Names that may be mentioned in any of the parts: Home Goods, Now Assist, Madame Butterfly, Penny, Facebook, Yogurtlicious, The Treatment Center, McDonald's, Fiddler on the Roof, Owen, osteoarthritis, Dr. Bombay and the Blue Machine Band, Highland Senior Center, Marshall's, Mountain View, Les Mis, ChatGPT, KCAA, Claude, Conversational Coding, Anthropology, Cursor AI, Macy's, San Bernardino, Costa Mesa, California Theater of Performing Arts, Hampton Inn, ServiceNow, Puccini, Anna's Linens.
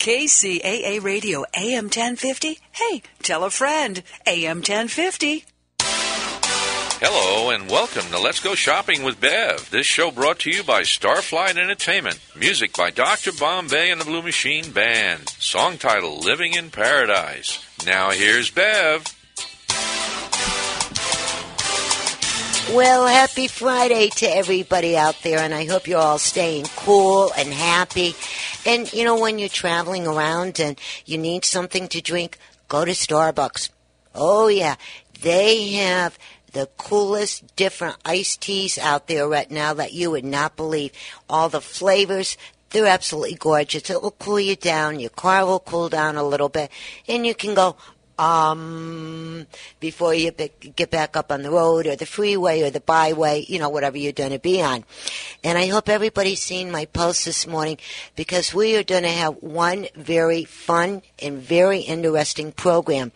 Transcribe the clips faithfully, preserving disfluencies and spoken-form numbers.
K C A A Radio, A M ten fifty. Hey, tell a friend, A M ten fifty. Hello and welcome to Let's Go Shopping with Bev. This show brought to you by Starflight Entertainment. Music by Doctor Bombay and the Blue Machine Band. Song title, Living in Paradise. Now here's Bev. Well, happy Friday to everybody out there, and I hope you're all staying cool and happy. And, you know, when you're traveling around and you need something to drink, go to Starbucks. Oh, yeah. They have the coolest different iced teas out there right now that you would not believe. All the flavors, they're absolutely gorgeous. It will cool you down. Your car will cool down a little bit. And you can go, um, before you get back up on the road or the freeway or the byway, you know, whatever you're going to be on. And I hope everybody's seen my post this morning, because we are going to have one very fun and very interesting program.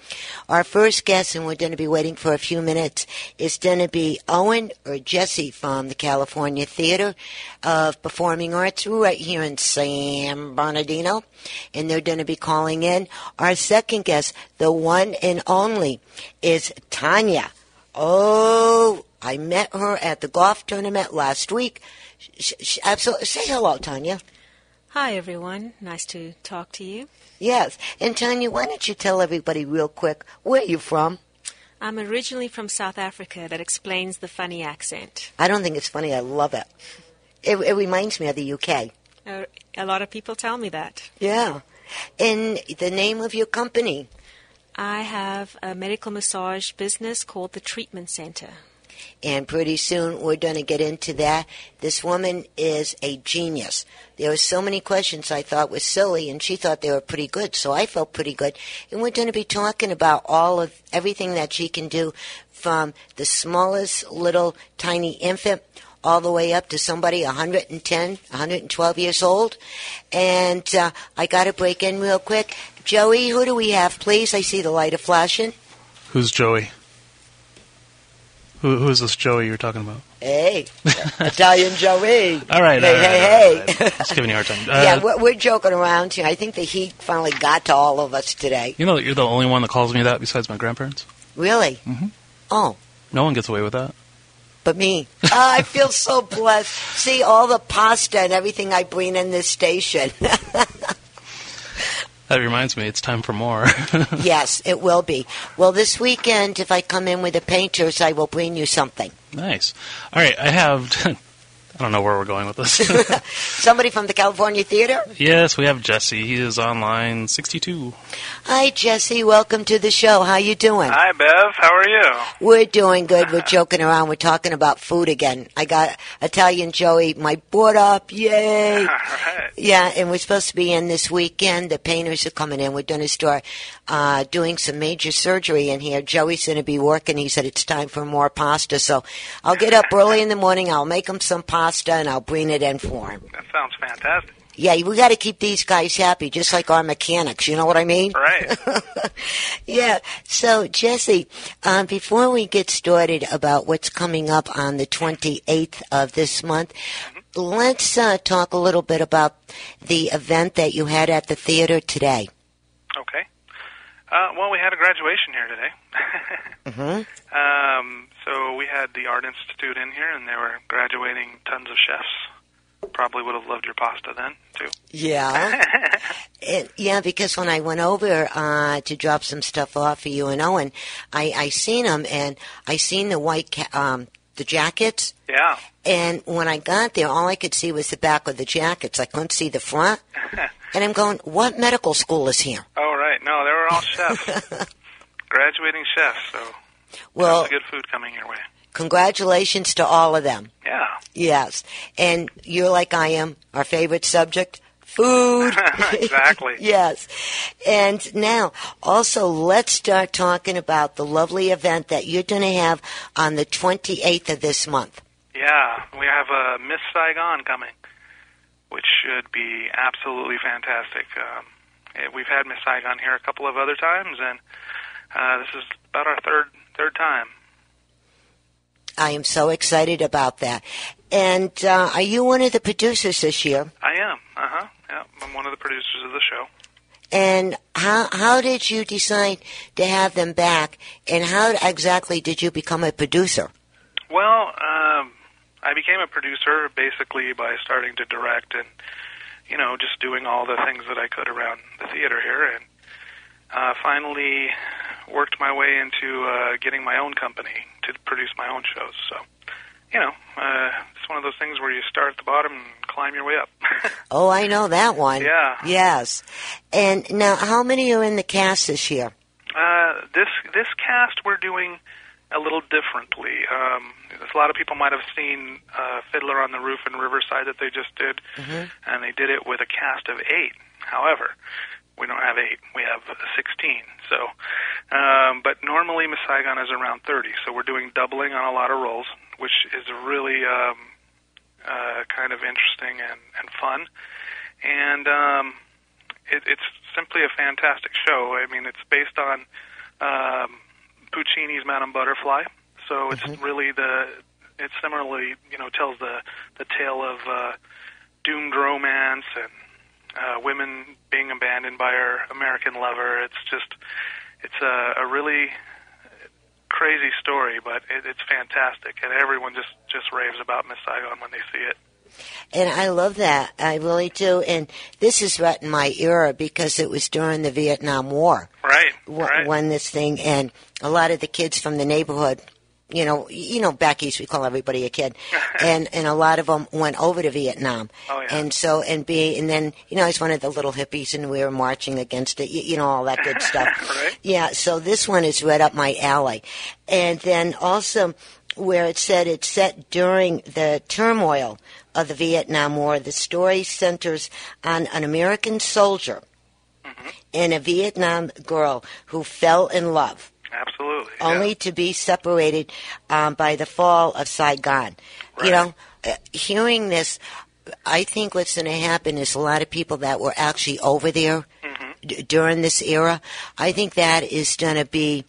Our first guest, and we're going to be waiting for a few minutes, is going to be Owen or Jesse from the California Theater of Performing Arts right here in San Bernardino. And they're going to be calling in. Our second guest, the one and only, is Tanya. Oh, I met her at the golf tournament last week. She, she, absolutely. Say hello, Tanya. Hi, everyone. Nice to talk to you. Yes. And, Tanya, why don't you tell everybody real quick, where are you from? I'm originally from South Africa. That explains the funny accent. I don't think it's funny. I love it. It, it reminds me of the U K. Uh, a lot of people tell me that. Yeah. And the name of your company? I have a medical massage business called The Treatment Center. And pretty soon we're going to get into that. This woman is a genius. There were so many questions I thought were silly, and she thought they were pretty good, so I felt pretty good. And we're going to be talking about all of everything that she can do, from the smallest little tiny infant all the way up to somebody one hundred ten, one hundred twelve years old. And uh, I got to break in real quick. Joey, who do we have, please? I see the light of flashing. Who's Joey? Who, who is this Joey you're talking about? Hey, Italian Joey. All right. Hey, all right, hey, all right, hey. Just giving you a hard time. Uh, yeah, we're, we're joking around here. I think the heat finally got to all of us today. You know that you're the only one that calls me that besides my grandparents? Really? Mm-hmm. Oh. No one gets away with that. But me. Oh, I feel so blessed. See, all the pasta and everything I bring in this station. That reminds me, it's time for more. Yes, it will be. Well, this weekend, if I come in with the painters, I will bring you something. Nice. All right, I have... I don't know where we're going with this. Somebody from the California Theater? Yes, we have Jesse. He is on line sixty-two. Hi, Jesse. Welcome to the show. How you doing? Hi, Bev. How are you? We're doing good. We're joking around. We're talking about food again. I got Italian Joey, my board up. Yay. All right. Yeah, and we're supposed to be in this weekend. The painters are coming in. We're going to start uh, doing some major surgery in here. Joey's going to be working. He said it's time for more pasta. So I'll get up early in the morning. I'll make him some pasta, and I'll bring it in for him. That sounds fantastic. Yeah, we got to keep these guys happy, just like our mechanics. You know what I mean? Right. Yeah. So, Jesse, um, before we get started about what's coming up on the twenty-eighth of this month, mm-hmm. let's uh, talk a little bit about the event that you had at the theater today. Okay. Uh, well, we had a graduation here today. mm-hmm. Um. So we had the Art Institute in here, and they were graduating tons of chefs. Probably would have loved your pasta then, too. Yeah. it, yeah, because when I went over uh, to drop some stuff off for you and Owen, I, I seen them, and I seen the white ca- um, the jackets. Yeah. And when I got there, all I could see was the back of the jackets. I couldn't see the front. And I'm going, what medical school is here? Oh, right. No, they were all chefs. Graduating chefs, so... Well, lots of good food coming your way. Congratulations to all of them. Yeah. Yes. And you're like I am, our favorite subject, food. Exactly. Yes. And now, also, let's start talking about the lovely event that you're going to have on the twenty-eighth of this month. Yeah. We have uh, Miss Saigon coming, which should be absolutely fantastic. Um, we've had Miss Saigon here a couple of other times, and uh, this is about our third Third time. I am so excited about that. And uh, are you one of the producers this year? I am. Uh-huh. Yeah, I'm one of the producers of the show. And how how did you decide to have them back, and how exactly did you become a producer? Well, um, I became a producer basically by starting to direct and, you know, just doing all the things that I could around the theater here, and uh, finally worked my way into uh, getting my own company to produce my own shows. So, you know, uh, it's one of those things where you start at the bottom and climb your way up. Oh, I know that one. Yeah. Yes. And now, how many are in the cast this year? Uh, this this cast we're doing a little differently. Um, a lot of people might have seen uh, Fiddler on the Roof in Riverside that they just did, mm-hmm. and they did it with a cast of eight. However, we don't have eight. We have sixteen. So, um, but normally Miss Saigon is around thirty, so we're doing doubling on a lot of roles, which is really um, uh, kind of interesting and, and fun. And um, it, it's simply a fantastic show. I mean, it's based on um, Puccini's Madame Butterfly, so it's mm-hmm. really the, it similarly, you know, tells the, the tale of uh, doomed romance and Uh, women being abandoned by her American lover. It's just, it's a, a really crazy story, but it, it's fantastic, and everyone just, just raves about Miss Saigon when they see it. And I love that. I really do. And this is right in my era because it was during the Vietnam War. Right, w- right. When this thing, and a lot of the kids from the neighborhood, You know, you know, back east we call everybody a kid, and and a lot of them went over to Vietnam, oh, yeah. and so and be and then you know I was one of the little hippies, and we were marching against it, you, you know, all that good stuff. Right? Yeah, so this one is right up my alley, and then also where it said it's set during the turmoil of the Vietnam War. The story centers on an American soldier mm-hmm. and a Vietnam girl who fell in love. Absolutely. Only yeah. to be separated um, by the fall of Saigon. Right. You know, uh, hearing this, I think what's going to happen is a lot of people that were actually over there mm-hmm. d- during this era, I think that is going to be,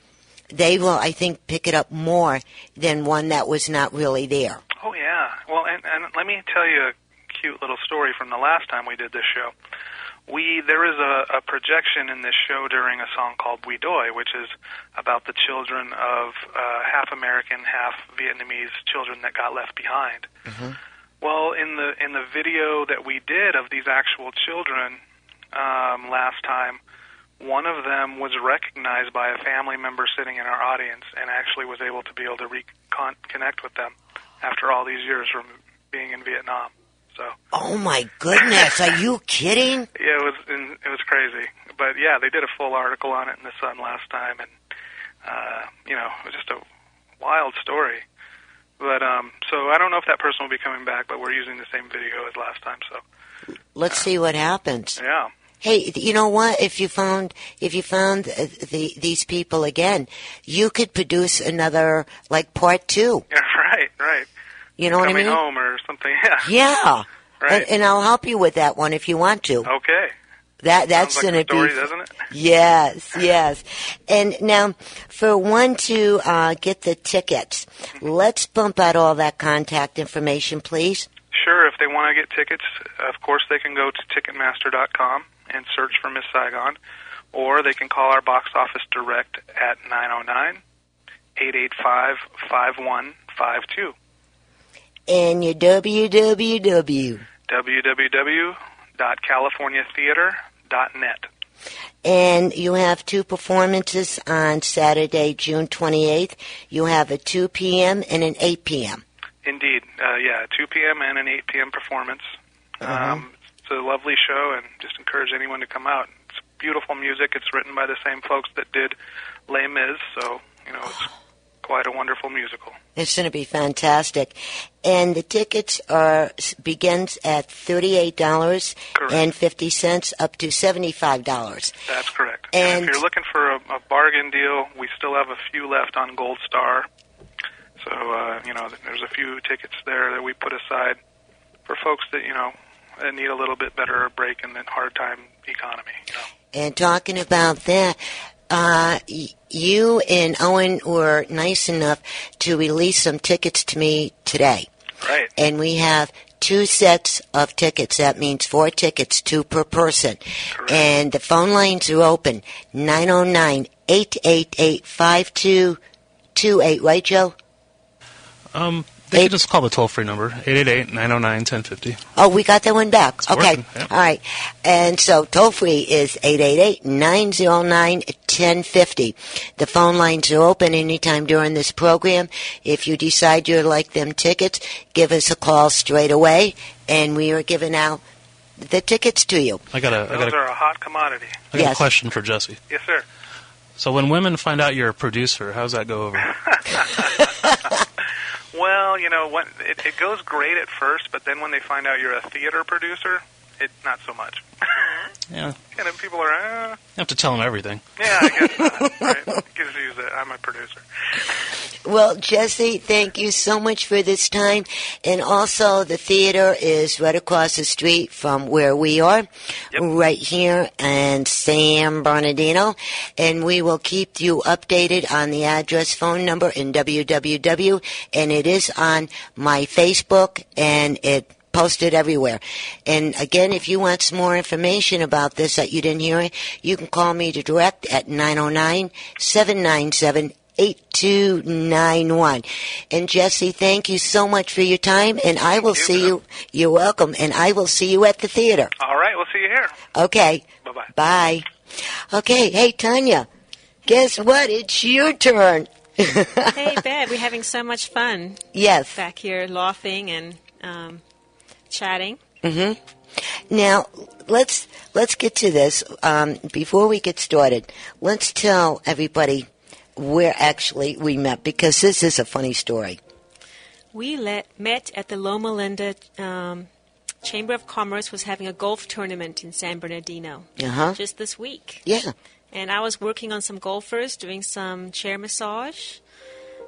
they will, I think, pick it up more than one that was not really there. Oh, yeah. Well, and, and let me tell you a cute little story from the last time we did this show. We there is a, a projection in this show during a song called We Doi, which is about the children of uh, half American, half Vietnamese children that got left behind. Mm-hmm. Well, in the in the video that we did of these actual children um, last time, one of them was recognized by a family member sitting in our audience, and actually was able to be able to reconnect with them after all these years from being in Vietnam. So. Oh my goodness! Are you kidding? Yeah, it was it was crazy, but yeah, they did a full article on it in the Sun last time, and uh, you know, it was just a wild story. But um, so I don't know if that person will be coming back, but we're using the same video as last time, so let's uh, see what happens. Yeah. Hey, you know what? If you found if you found the, the, these people again, you could produce another like part two. Yeah, right, right. You know Coming what I mean? Home or something. Yeah. Yeah. Right. And, and I'll help you with that one if you want to. Okay. That that's going like to be. Doesn't it? Yes, yes. And now, for one to uh, get the tickets, let's bump out all that contact information, please. Sure. If they want to get tickets, of course they can go to Ticketmaster dot com and search for Miss Saigon, or they can call our box office direct at nine oh nine, eight eight five, five one five two. And your www. www dot california theater dot net. And you have two performances on Saturday, June twenty-eighth. You have a two p.m. and an eight p.m. Indeed. Uh, yeah, a two p.m. and an eight p.m. performance. Uh-huh. Um, it's a lovely show, and just encourage anyone to come out. It's beautiful music. It's written by the same folks that did Les Mis, so, you know, it's quite a wonderful musical. It's going to be fantastic. And the tickets are begins at thirty-eight dollars and fifty cents up to seventy-five dollars. That's correct. And, and if you're looking for a, a bargain deal, we still have a few left on Gold Star. So, uh, you know, there's a few tickets there that we put aside for folks that, you know, that need a little bit better break in the hard-time economy. You know. And talking about that, Uh, you and Owen were nice enough to release some tickets to me today. Right. And we have two sets of tickets. That means four tickets, two per person. Correct. And the phone lines are open, nine oh nine, eight eight eight, five two two eight, right, Joe? Um, they can just call the toll-free number, eight eight eight, nine oh nine, ten fifty. Oh, we got that one back. It's okay. Working, yeah. All right. And so toll-free is eight eight eight, nine oh nine, ten fifty. The phone lines are open anytime during this program. If you decide you like them tickets, give us a call straight away, and we are giving out the tickets to you. I got a, I got Those a, are a hot commodity. I got yes. a question for Jesse. Yes, sir. So when women find out you're a producer, how's that go over? Well, you know, when, it, it goes great at first, but then when they find out you're a theater producer, it not so much. Yeah. And then people are, ah. You have to tell them everything. Yeah, I guess not. Right? I guess use that. I'm a producer. Well, Jesse, thank you so much for this time. And also, the theater is right across the street from where we are, yep. right here in San Bernardino. And we will keep you updated on the address, phone number, and www. And it is on my Facebook, and it posted everywhere. And again, if you want some more information about this that you didn't hear, you can call me to direct at nine oh nine, seven nine seven, eight two nine one. And Jesse, thank you so much for your time, and I will see you. You're welcome, and I will see you at the theater. All right, we'll see you here. Okay. Bye-bye. Bye. Okay, hey, Tanya, guess what? It's your turn. Hey, babe, we're having so much fun. Yes. Back here laughing and um, chatting. Mm-hmm. Now, let's let's get to this. Um, before we get started, let's tell everybody where actually we met, because this is a funny story. We let, met at the Loma Linda um, Chamber of Commerce was having a golf tournament in San Bernardino uh-huh. just this week. Yeah. And I was working on some golfers, doing some chair massage,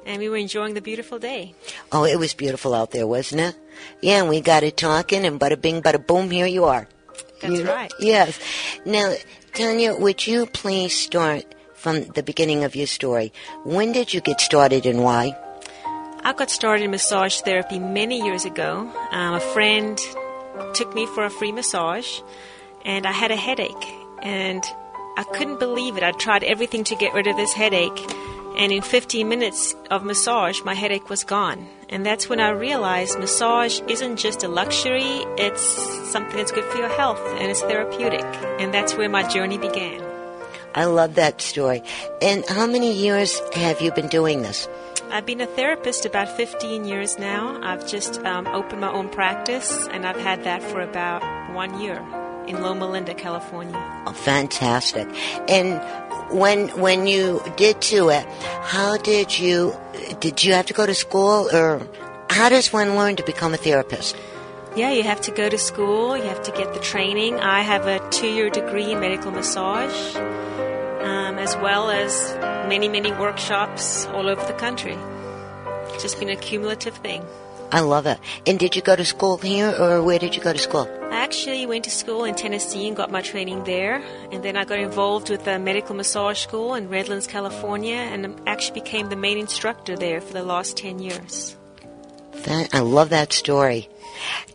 and we were enjoying the beautiful day. Oh, it was beautiful out there, wasn't it? Yeah, and we got it talking, and bada bing, bada boom, here you are. That's you know? Right. Yes. Now, Tanya, would you please start from the beginning of your story? When did you get started and why? I got started in massage therapy many years ago. Um, a friend took me for a free massage, and I had a headache, and I couldn't believe it. I tried everything to get rid of this headache, and in fifteen minutes of massage, my headache was gone. And that's when I realized massage isn't just a luxury, it's something that's good for your health, and it's therapeutic. And that's where my journey began. I love that story. And how many years have you been doing this? I've been a therapist about fifteen years now. I've just um, opened my own practice, and I've had that for about one year in Loma Linda, California. Oh, fantastic. And when when you did do it, how did you, did you have to go to school, or how does one learn to become a therapist? Yeah, you have to go to school. You have to get the training. I have a two-year degree in medical massage, um, as well as many, many workshops all over the country. It's just been a cumulative thing. I love it. And did you go to school here, or where did you go to school? I actually went to school in Tennessee and got my training there. And then I got involved with a medical massage school in Redlands, California, and actually became the main instructor there for the last ten years. That, I love that story.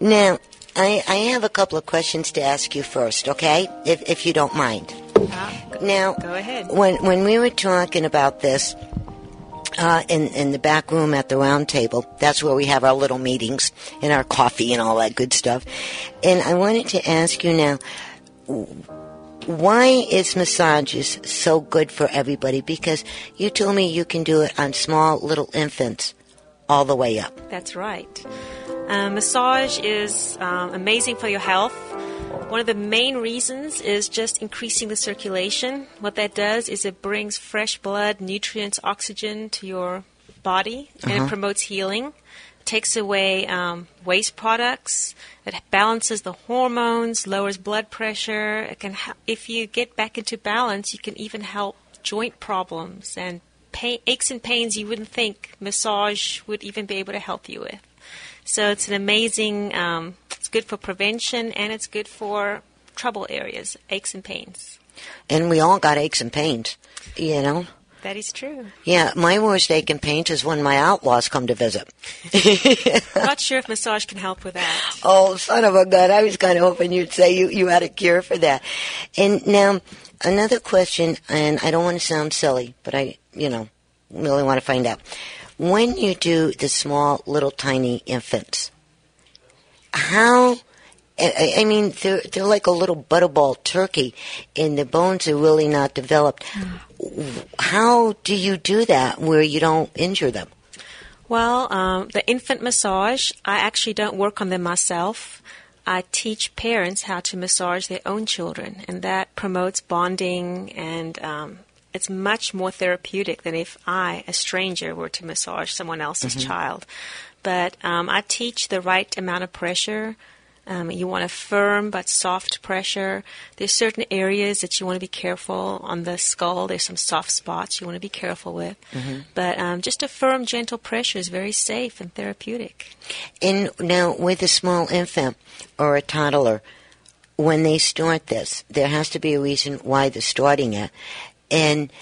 Now, I, I have a couple of questions to ask you first, okay? If if you don't mind. Uh, go, now, go ahead. When when we were talking about this uh, in in the back room at the round table, that's where we have our little meetings and our coffee and all that good stuff. And I wanted to ask you now, why is massages so good for everybody? Because you told me you can do it on small little infants all the way up. That's right. Uh, massage is um, amazing for your health. One of the main reasons is just increasing the circulation. What that does is it brings fresh blood, nutrients, oxygen to your body, and uh-huh. it promotes healing. It takes away um, waste products. It balances the hormones, lowers blood pressure. It can, ha- if you get back into balance, you can even help joint problems and pain, aches and pains you wouldn't think massage would even be able to help you with. So it's an amazing, um, it's good for prevention, and it's good for trouble areas, aches and pains. And we all got aches and pains, you know. That is true. Yeah, my worst ache in paint is when my outlaws come to visit. Not sure if massage can help with that. Oh, son of a gun. I was kind of hoping you'd say you, you had a cure for that. And now, another question, and I don't want to sound silly, but I, you know, really want to find out. When you do the small, little, tiny infants, how... I, I mean, they're, they're like a little butterball turkey, and the bones are really not developed. Mm. How do you do that where you don't injure them? Well, um, the infant massage, I actually don't work on them myself. I teach parents how to massage their own children, and that promotes bonding, and um, it's much more therapeutic than if I, a stranger, were to massage someone else's mm-hmm. child. But um, I teach the right amount of pressure. Um, you want a firm but soft pressure. There's certain areas that you want to be careful on the skull. There's some soft spots you want to be careful with. Mm-hmm. But um, just a firm, gentle pressure is very safe and therapeutic. And now, with a small infant or a toddler, when they start this, there has to be a reason why they're starting it. And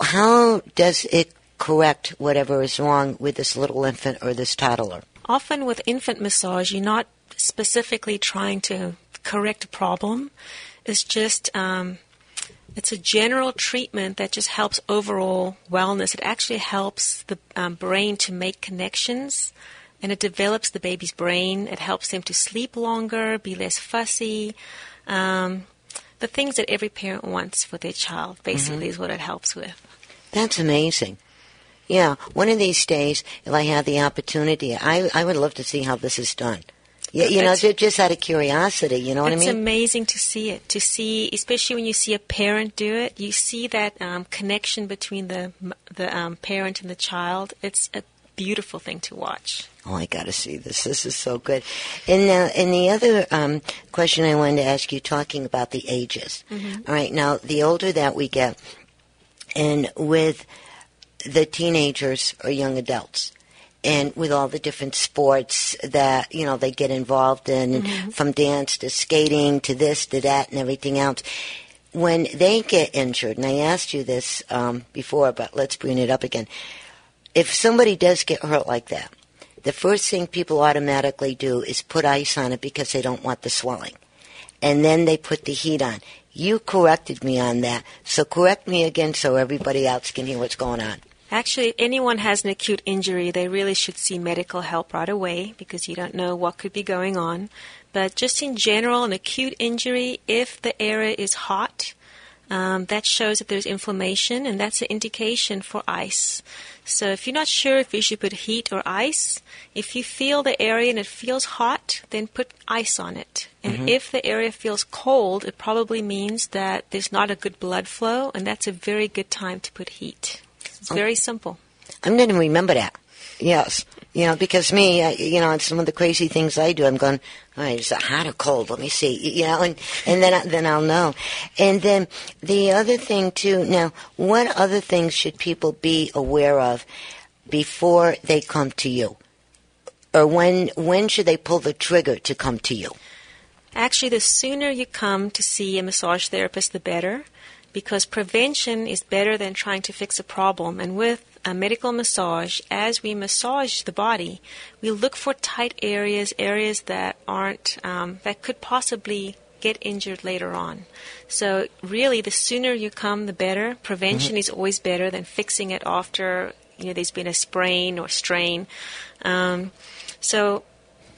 how does it correct whatever is wrong with this little infant or this toddler? Often with infant massage, you're not specifically trying to correct a problem. It's just um, it's a general treatment that just helps overall wellness. It actually helps the um, brain to make connections, and it develops the baby's brain. It helps them to sleep longer, be less fussy. Um, the things that every parent wants for their child, basically, mm-hmm. is what it helps with. That's amazing. Yeah, one of these days, if I had the opportunity, I, I would love to see how this is done. Yeah, you know, just out of curiosity, you know what I mean? It's amazing to see it, to see, especially when you see a parent do it. You see that um, connection between the the um, parent and the child. It's a beautiful thing to watch. Oh, I got to see this. This is so good. And now, and the other um, question I wanted to ask you, talking about the ages. Mm-hmm. All right, now the older that we get, and with the teenagers or young adults. And with all the different sports that, you know, they get involved in, mm-hmm. from dance to skating to this to that and everything else, when they get injured, and I asked you this um, before, but let's bring it up again. If somebody does get hurt like that, the first thing people automatically do is put ice on it because they don't want the swelling. And then they put the heat on. You corrected me on that, so correct me again so everybody else can hear what's going on. Actually, if anyone has an acute injury, they really should see medical help right away because you don't know what could be going on. But just in general, an acute injury, if the area is hot, um, that shows that there's inflammation, and that's an indication for ice. So if you're not sure if you should put heat or ice, if you feel the area and it feels hot, then put ice on it. And mm-hmm. if the area feels cold, it probably means that there's not a good blood flow, and that's a very good time to put heat. It's very simple. I'm going to remember that. Yes. You know, because me, I, you know, on some of the crazy things I do, I'm going, all right, is it hot or cold? Let me see. You know, and, and then, I, then I'll know. And then the other thing, too, now, what other things should people be aware of before they come to you? Or when when should they pull the trigger to come to you? Actually, the sooner you come to see a massage therapist, the better. Because prevention is better than trying to fix a problem. And with a medical massage, as we massage the body, we look for tight areas, areas that aren't, um, that could possibly get injured later on. So really, the sooner you come, the better. Prevention mm-hmm. is always better than fixing it after, you know, there's been a sprain or strain. Um, so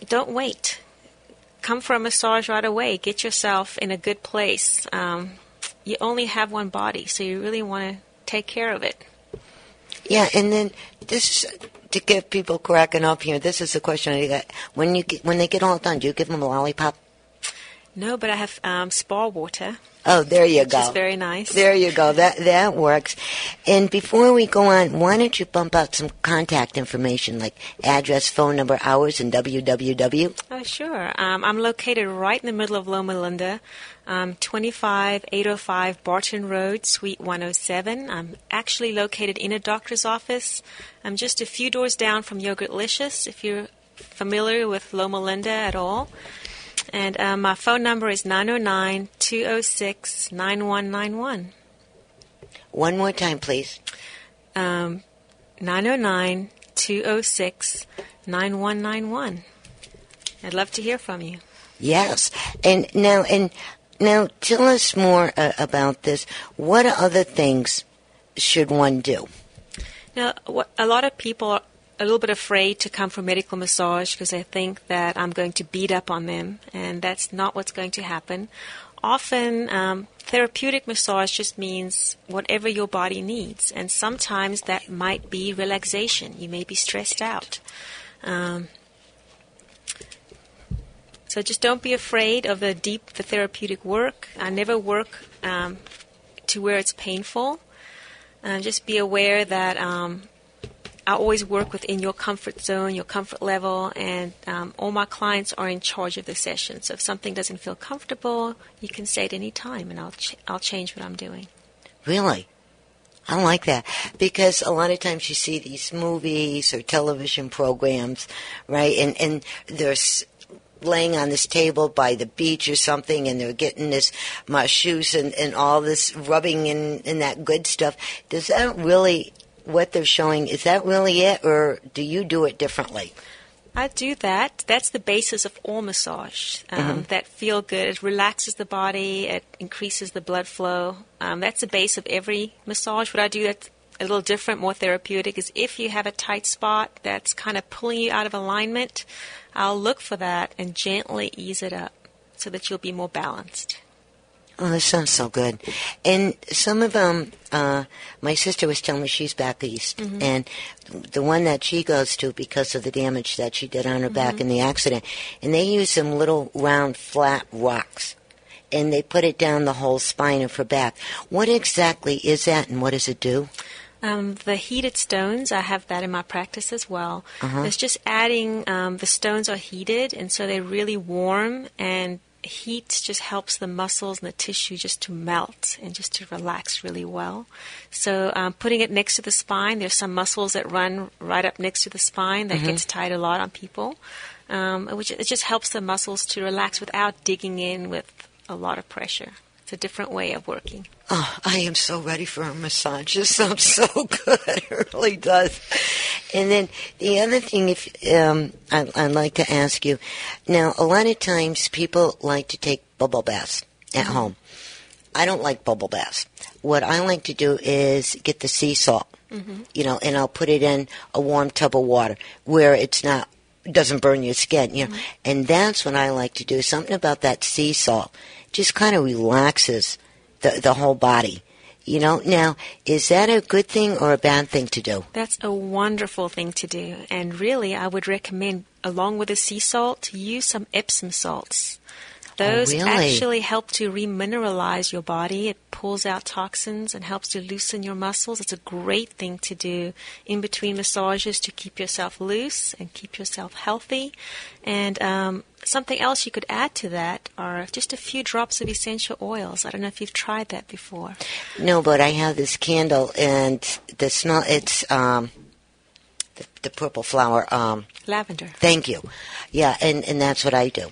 don't wait. Come for a massage right away. Get yourself in a good place. Um, You only have one body, so you really want to take care of it. Yeah, and then this, to get people cracking up here, this is the question I got. When you get, when they get all done, do you give them a lollipop? No, but I have um, spa water. Oh, there you which go. Which is very nice. There you go. That that works. And before we go on, why don't you bump out some contact information, like address, phone number, hours, and www? Oh, sure. Um, I'm located right in the middle of Loma Linda. Um, twenty-five eight oh five Barton Road, Suite one oh seven. I'm actually located in a doctor's office. I'm just a few doors down from Yogurtlicious, if you're familiar with Loma Linda at all. And um, my phone number is nine oh nine, two oh six, nine one nine one. One more time, please. um, nine oh nine, two oh six, nine one nine one. I'd love to hear from you. Yes. And now, and now tell us more uh, about this. What other things should one do? Now, a lot of people are a little bit afraid to come for medical massage because they think that I'm going to beat up on them, and that's not what's going to happen. Often, um, therapeutic massage just means whatever your body needs, and sometimes that might be relaxation. You may be stressed out. Um, so just don't be afraid of the deep, the therapeutic work. I never work um, to where it's painful. Uh, just be aware that um, I always work within your comfort zone, your comfort level, and um, all my clients are in charge of the session. So if something doesn't feel comfortable, you can say at any time, and I'll ch- I'll change what I'm doing. Really? I like that, because a lot of times you see these movies or television programs, right, and, and there's laying on this table by the beach or something, and they're getting this masseuse and, and all this rubbing and, and that good stuff. Does that really, what they're showing, is that really it, or do you do it differently? I do that. That's the basis of all massage, um, mm-hmm. that feel good. It relaxes the body. It increases the blood flow. Um, that's the base of every massage. What I do that's a little different, more therapeutic, is if you have a tight spot that's kind of pulling you out of alignment, I'll look for that and gently ease it up so that you'll be more balanced. Oh, that sounds so good. And some of them, uh, my sister was telling me she's back east, mm-hmm. and the one that she goes to because of the damage that she did on her mm-hmm. back in the accident, and they use some little round flat rocks, and they put it down the whole spine of her back. What exactly is that, and what does it do? Um, the heated stones, I have that in my practice as well. Uh-huh. It's just adding, um, the stones are heated, and so they're really warm, and heat just helps the muscles and the tissue just to melt and just to relax really well. So um, putting it next to the spine, there's some muscles that run right up next to the spine that mm-hmm. gets tight a lot on people, um, which it just helps the muscles to relax without digging in with a lot of pressure. It's a different way of working. Oh, I am so ready for a massage. This sounds so good. It really does. And then the other thing, if um, I, I'd like to ask you, now a lot of times people like to take bubble baths at home. I don't like bubble baths. What I like to do is get the sea salt, mm-hmm. you know, and I'll put it in a warm tub of water where it's not doesn't burn your skin, you know. Mm-hmm. And that's what I like to do. Something about that sea salt just kind of relaxes the, the whole body, you know. Now, is that a good thing or a bad thing to do? That's a wonderful thing to do. And really, I would recommend, along with the sea salt, use some Epsom salts. Those oh, really? actually help to remineralize your body. It pulls out toxins and helps to loosen your muscles. It's a great thing to do in between massages to keep yourself loose and keep yourself healthy. And um, something else you could add to that are just a few drops of essential oils. I don't know if you've tried that before. No, but I have this candle, and the smell, it's um, the, the purple flower. Um, Lavender. Thank you. Yeah, and, and that's what I do.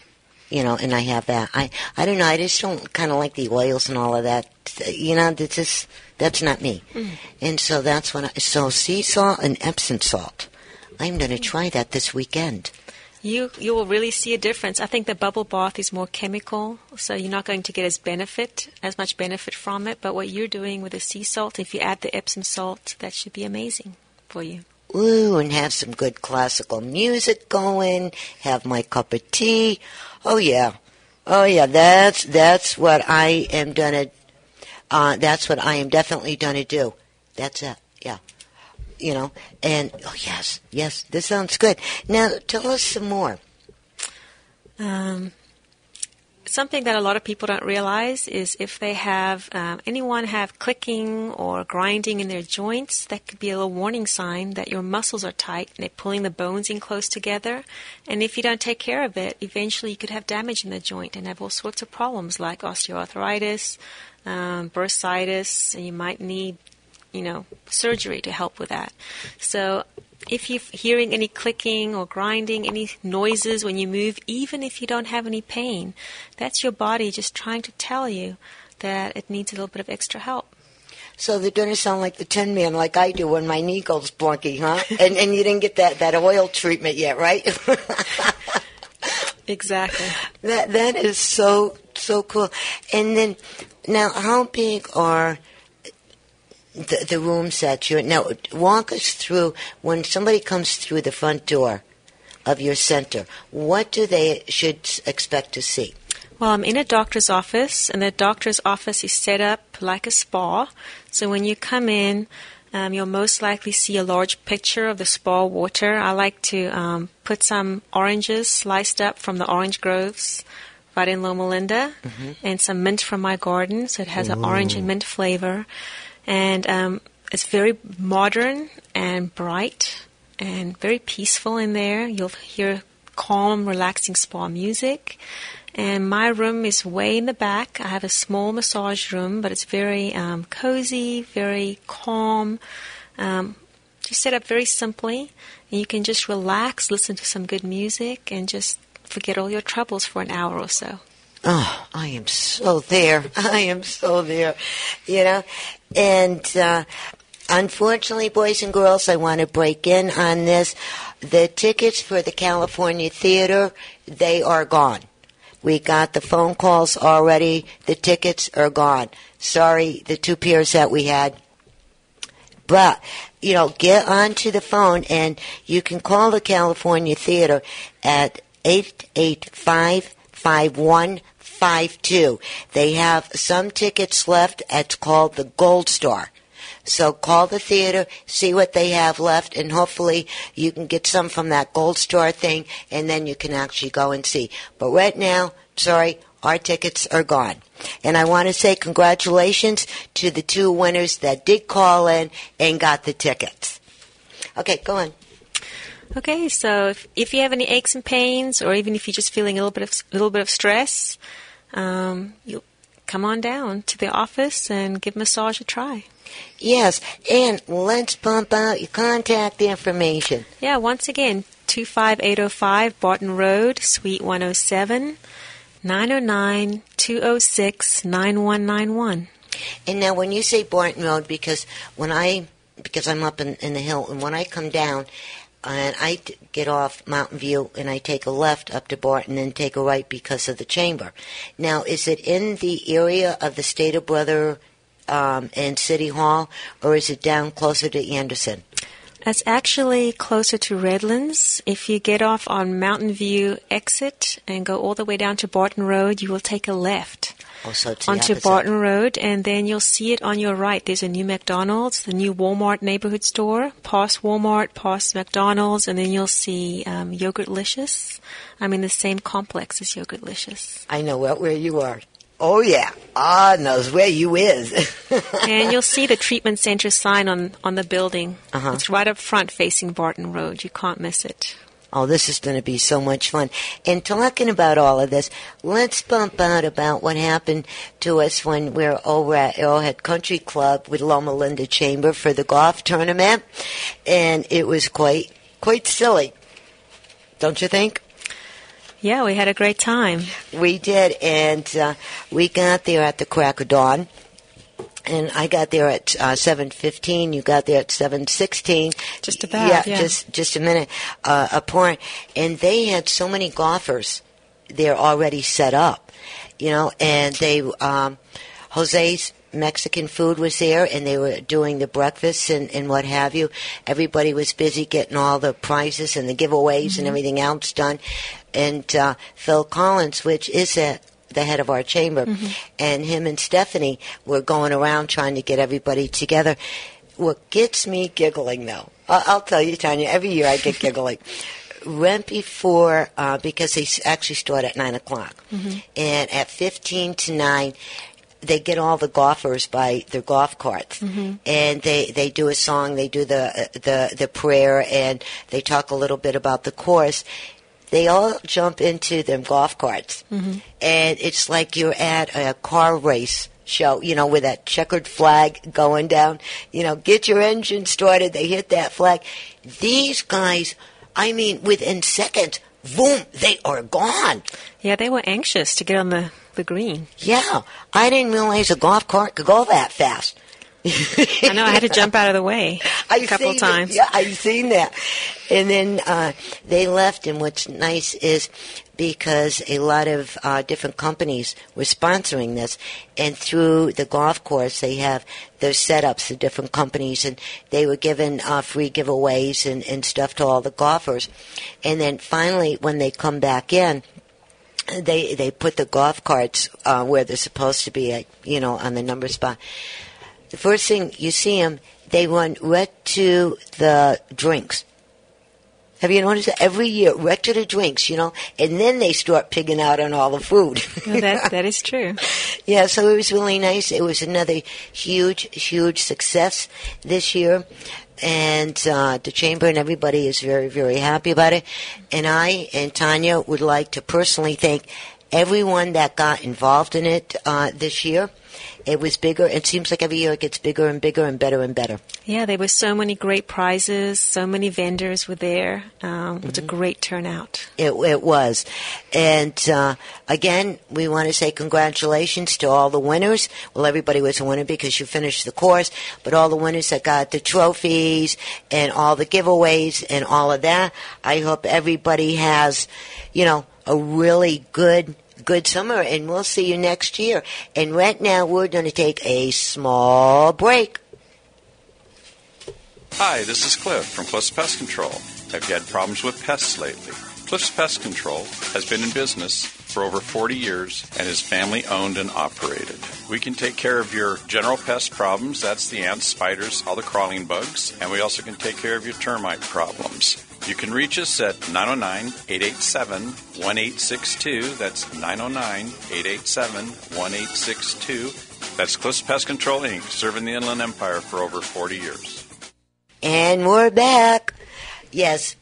You know, and I have that. I, I don't know. I just don't kind of like the oils and all of that. You know, that's just, that's not me. Mm. And so that's what I, so sea salt and Epsom salt. I'm going to try that this weekend. You, you will really see a difference. I think the bubble bath is more chemical, so you're not going to get as benefit, as much benefit from it. But what you're doing with the sea salt, if you add the Epsom salt, that should be amazing for you. Ooh, and have some good classical music going, have my cup of tea. Oh, yeah. Oh, yeah, that's that's what I am going to, uh, that's what I am definitely going to do. That's it, yeah. You know, and, oh, yes, yes, this sounds good. Now, tell us some more. Um, something that a lot of people don't realize is if they have, um, anyone have clicking or grinding in their joints, that could be a little warning sign that your muscles are tight and they're pulling the bones in close together. And if you don't take care of it, eventually you could have damage in the joint and have all sorts of problems like osteoarthritis, um, bursitis, and you might need, you know, surgery to help with that. So if you're hearing any clicking or grinding, any noises when you move, even if you don't have any pain, that's your body just trying to tell you that it needs a little bit of extra help. So they're going to sound like the Tin Man, like I do when my knee goes blunky, huh? And and you didn't get that, that oil treatment yet, right? Exactly. That that is so so cool. And then now, how big are the, the rooms that you're in? Now, walk us through when somebody comes through the front door of your center. What do they should expect to see? Well, I'm in a doctor's office, and the doctor's office is set up like a spa. So when you come in, um, you'll most likely see a large picture of the spa water. I like to um, put some oranges sliced up from the orange groves right in Loma Linda, mm-hmm. and some mint from my garden, so it has Ooh. An orange and mint flavor. And um, it's very modern and bright and very peaceful in there. You'll hear calm, relaxing spa music. And my room is way in the back. I have a small massage room, but it's very um, cozy, very calm, um, just set up very simply. And you can just relax, listen to some good music, and just forget all your troubles for an hour or so. Oh, I am so there. I am so there, you know. And uh, unfortunately, boys and girls, I want to break in on this. The tickets for the California Theater, they are gone. We got the phone calls already. The tickets are gone. Sorry, the two pairs that we had. But, you know, get onto the phone, and you can call the California Theater at eight eight five, five one five two. They have some tickets left. It's called the Gold Star. So call the theater, see what they have left, and hopefully you can get some from that Gold Star thing, and then you can actually go and see. But right now, sorry, our tickets are gone. And I want to say congratulations to the two winners that did call in and got the tickets. Okay, go on. Okay, so if, if you have any aches and pains, or even if you're just feeling a little bit of little bit of stress, um, you come on down to the office and give massage a try. Yes, and let's pump out your contact information. Yeah, once again, two five eight oh five Barton Road, Suite one oh seven, nine oh nine, two oh six, nine one nine one. And now, when you say Barton Road, because when I because I'm up in, in the hill, and when I come down. And I get off Mountain View, and I take a left up to Barton and take a right because of the chamber. Now, is it in the area of the State of Brother um, and City Hall, or is it down closer to Anderson? It's actually closer to Redlands. If you get off on Mountain View exit and go all the way down to Barton Road, you will take a left. Oh, so it's onto Barton Road, and then you'll see it on your right. There's a new McDonald's, the new Walmart neighborhood store, past Walmart, past McDonald's, and then you'll see um, Yogurtlicious. I'm in the same complex as Yogurtlicious. I know where you are. Oh, yeah. Ah, knows where you is. And you'll see the treatment center sign on, on the building. Uh-huh. It's right up front facing Barton Road. You can't miss it. Oh, this is going to be so much fun. And talking about all of this, let's bump out about what happened to us when we were over at Arrowhead Country Club with Loma Linda Chamber for the golf tournament. And it was quite, quite silly, don't you think? Yeah, we had a great time. We did, and uh, we got there at the crack of dawn. And I got there at uh, seven fifteen. You got there at seven sixteen. Just about, yeah. yeah. Just, just a minute uh, apart. And they had so many golfers there already set up, you know. And they, um, Jose's Mexican food was there, and they were doing the breakfasts and, and what have you. Everybody was busy getting all the prizes and the giveaways mm-hmm. and everything else done. And uh, Phil Collins, which is a the head of our chamber, mm-hmm. and him and Stephanie were going around trying to get everybody together. What gets me giggling, though, I'll, I'll tell you, Tanya, every year I get giggling. Right before, uh, because they actually start at nine o'clock, mm-hmm. and at fifteen to nine, they get all the golfers by their golf carts, mm-hmm. and they, they do a song, they do the, the, the prayer, and they talk a little bit about the course. They all jump into them golf carts, mm-hmm. and it's like you're at a car race show, you know, with that checkered flag going down. You know, get your engine started. They hit that flag. These guys, I mean, within seconds, boom, they are gone. Yeah, they were anxious to get on the, the green. Yeah. I didn't realize a golf cart could go that fast. I know. I had to jump out of the way a I've couple seen times. It. Yeah, I've seen that. And then uh, they left, and what's nice is because a lot of uh, different companies were sponsoring this, and through the golf course they have their setups, the different companies, and they were given uh, free giveaways and, and stuff to all the golfers. And then finally when they come back in, they they put the golf carts uh, where they're supposed to be at, you know, on the number spot. The first thing you see them, they run right to the drinks. Have you noticed that? Every year, right to the drinks, you know, and then they start pigging out on all the food. No, that that is true. Yeah, so it was really nice. It was another huge, huge success this year. And uh, the chamber and everybody is very, very happy about it. And I and Tanya would like to personally thank everyone that got involved in it uh, this year. It was bigger. It seems like every year it gets bigger and bigger and better and better. Yeah, there were so many great prizes. So many vendors were there. Um, it was mm-hmm. a great turnout. It, it was. And, uh, again, we want to say congratulations to all the winners. Well, everybody was a winner because you finished the course, but all the winners that got the trophies and all the giveaways and all of that. I hope everybody has, you know, a really good Good summer, and we'll see you next year. And right now, we're going to take a small break. Hi, this is Cliff from Cliff's Pest Control. Have you had problems with pests lately? Cliff's Pest Control has been in business for over forty years and is family owned and operated. We can take care of your general pest problems. That's the ants, spiders, all the crawling bugs. And we also can take care of your termite problems. You can reach us at nine oh nine, eight eight seven, one eight six two. That's nine oh nine, eight eight seven, one eight six two. That's Cliff's Pest Control, Incorporated, serving the Inland Empire for over forty years. And we're back. Yes,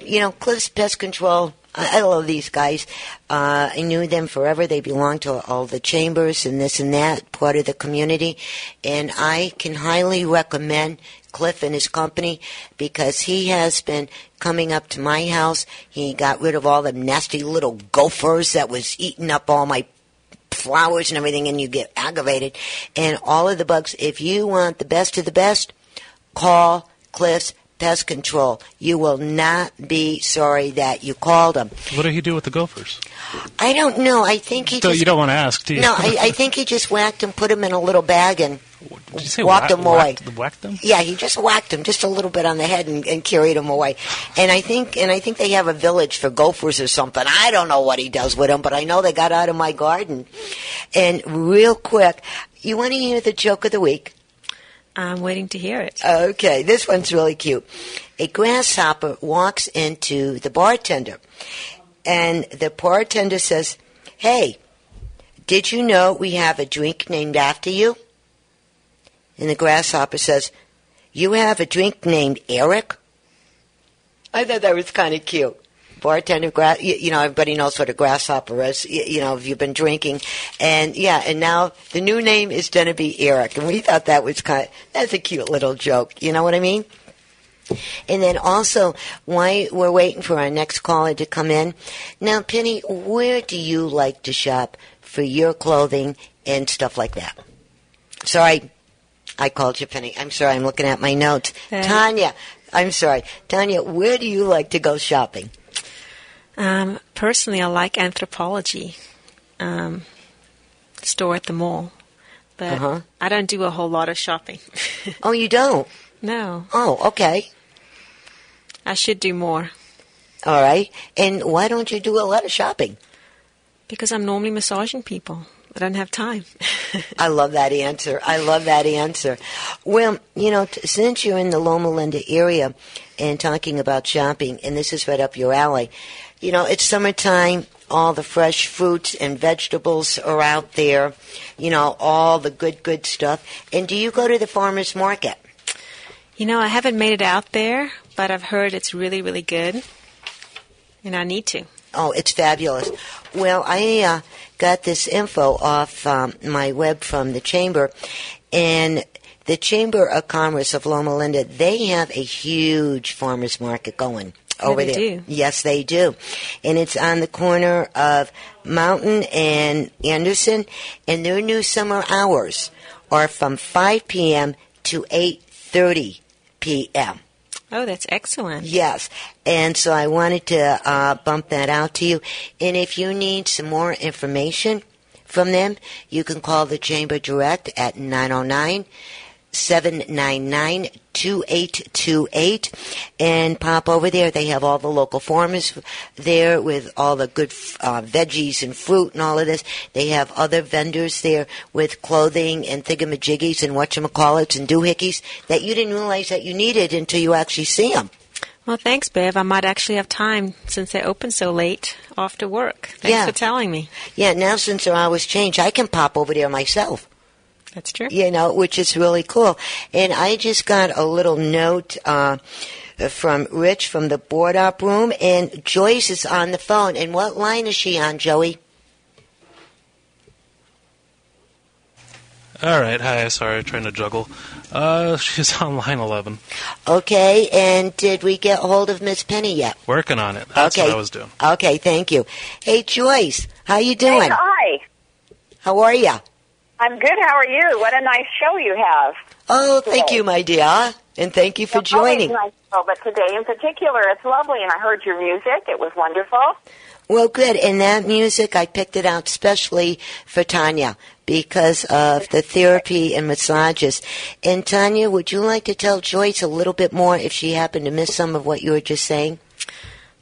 you know, Cliff's Pest Control, I love these guys. Uh, I knew them forever. They belong to all the chambers and this and that, part of the community. And I can highly recommend Cliff and his company, because he has been coming up to my house. He got rid of all the nasty little gophers that was eating up all my flowers and everything, and you get aggravated. And all of the bugs, if you want the best of the best, call Cliff's Pest Control. You will not be sorry that you called him. What did he do with the gophers? I don't know. I think he so just... You don't want to ask, do you? No, I, I think he just whacked them, put them in a little bag, and... Did you say walked whack, him away. Whacked, whacked them? Yeah, he just whacked him just a little bit on the head and, and carried him away. And I think and I think they have a village for gophers or something. I don't know what he does with them, but I know they got out of my garden. And real quick, you want to hear the joke of the week? I'm waiting to hear it. Okay, this one's really cute. A grasshopper walks into the bartender, and the bartender says, "Hey, did you know we have a drink named after you?" And the grasshopper says, "You have a drink named Eric?" I thought that was kind of cute. Bartender, gra- you, you know, everybody knows what a grasshopper is, you, you know, if you've been drinking. And, yeah, and now the new name is going to be Eric. And we thought that was kind of, that's a cute little joke. You know what I mean? And then also, why we're waiting for our next caller to come in. Now, Penny, where do you like to shop for your clothing and stuff like that? Sorry. I called you Penny. I'm sorry. I'm looking at my notes. Hey. Tanya, I'm sorry. Tanya, where do you like to go shopping? Um, personally, I like Anthropology um, store at the mall. But uh-huh. I don't do a whole lot of shopping. Oh, you don't? No. Oh, okay. I should do more. All right. And why don't you do a lot of shopping? Because I'm normally massaging people. I don't have time. I love that answer. I love that answer. Well, you know, t- since you're in the Loma Linda area and talking about shopping, and this is right up your alley, you know, it's summertime. All the fresh fruits and vegetables are out there, you know, all the good, good stuff. And do you go to the farmer's market? You know, I haven't made it out there, but I've heard it's really, really good, and I need to. Oh, it's fabulous. Well, I uh, got this info off um, my web from the Chamber. And the Chamber of Commerce of Loma Linda, they have a huge farmers market going over yeah, they there. Do. Yes, they do. And it's on the corner of Mountain and Anderson. And their new summer hours are from five p.m. to eight thirty p.m. Oh, that's excellent. Yes. And so I wanted to uh, bump that out to you. And if you need some more information from them, you can call the Chamber Direct at nine oh nine, seven nine nine, two eight two eight and pop over there. They have all the local farmers there with all the good uh, veggies and fruit and all of this. They have other vendors there with clothing and thingamajiggies and whatchamacallits and doohickeys that you didn't realize that you needed until you actually see them. Well, thanks, Bev. I might actually have time since they open so late after work. Thanks yeah. for telling me. Yeah, now since their hours change, I can pop over there myself. That's true. You know, which is really cool. And I just got a little note uh, from Rich from the board op room, and Joyce is on the phone. And what line is she on, Joey? All right. Hi. Sorry, trying to juggle. Uh, she's on line eleven. Okay. And did we get hold of Miss Penny yet? Working on it. That's okay. What I was doing. Okay. Thank you. Hey, Joyce. How you doing? Hey, hi. How are you? I'm good. How are you? What a nice show you have. Oh, today. Thank you, my dear. And thank you for it's joining. Nice show, but today in particular, it's lovely. And I heard your music. It was wonderful. Well, good. And that music, I picked it out specially for Tanya because of the therapy and massages. And, Tanya, would you like to tell Joyce a little bit more if she happened to miss some of what you were just saying?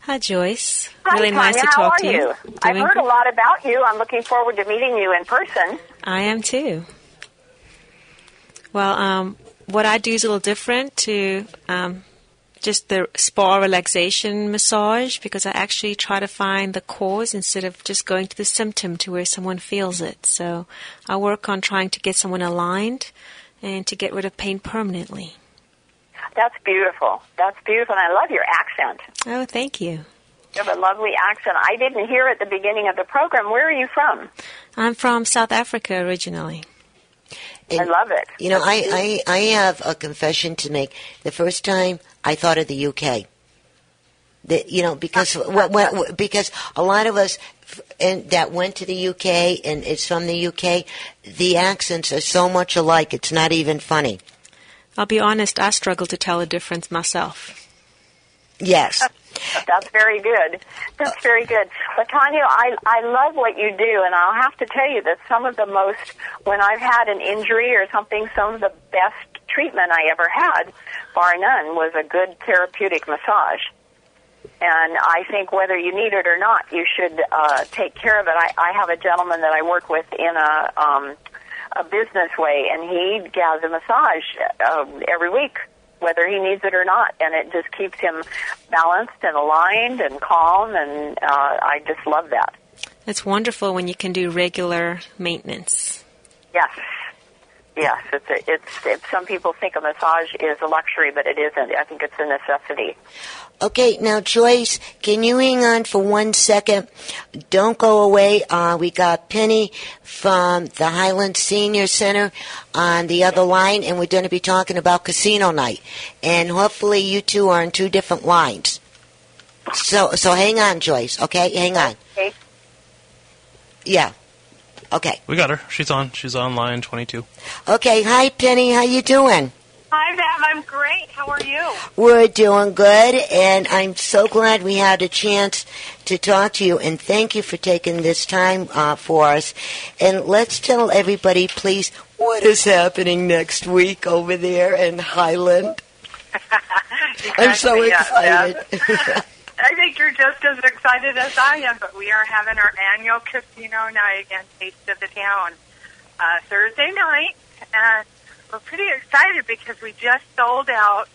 Hi, Joyce. Hi, really Tanya, nice to talk to you. you? I've heard good? a lot about you. I'm looking forward to meeting you in person. I am, too. Well, um, what I do is a little different to um, just the spa relaxation massage because I actually try to find the cause instead of just going to the symptom to where someone feels it. So I work on trying to get someone aligned and to get rid of pain permanently. That's beautiful. That's beautiful, and I love your accent. Oh, thank you. You have a lovely accent. I didn't hear at the beginning of the program. Where are you from? I'm from South Africa originally. And, I love it. You know, I, I, I have a confession to make. The first time I thought of the U K. The, you know, because what, what, because a lot of us f- and that went to the U K and it's from the U K, the accents are so much alike, it's not even funny. I'll be honest, I struggle to tell a difference myself. Yes. That's very good. That's very good. But, Tanya, I, I love what you do, and I'll have to tell you that some of the most, when I've had an injury or something, some of the best treatment I ever had, bar none, was a good therapeutic massage. And I think whether you need it or not, you should uh, take care of it. I, I have a gentleman that I work with in a... Um, a business way, and he gets a massage uh, every week, whether he needs it or not, and it just keeps him balanced and aligned and calm, and uh, I just love that. It's wonderful when you can do regular maintenance. Yes. Yes. It's a, it's, it's, some people think a massage is a luxury, but it isn't. I think it's a necessity. Okay, now, Joyce, can you hang on for one second? Don't go away. Uh, we got Penny from the Highland Senior Center on the other line, and we're going to be talking about casino night. And hopefully you two are on two different lines. So so hang on, Joyce, okay? Hang on. Okay. Yeah. Okay. We got her. She's on. She's on line twenty-two. Okay. Hi, Penny. How you doing? Hi, Bev. I'm great. How are you? We're doing good, and I'm so glad we had a chance to talk to you, and thank you for taking this time uh, for us. And let's tell everybody, please, what is happening next week over there in Highland. I'm so excited. Yeah. I think you're just as excited as I am, but we are having our annual casino night and Taste of the Town uh, Thursday night, and we're pretty excited because we just sold out.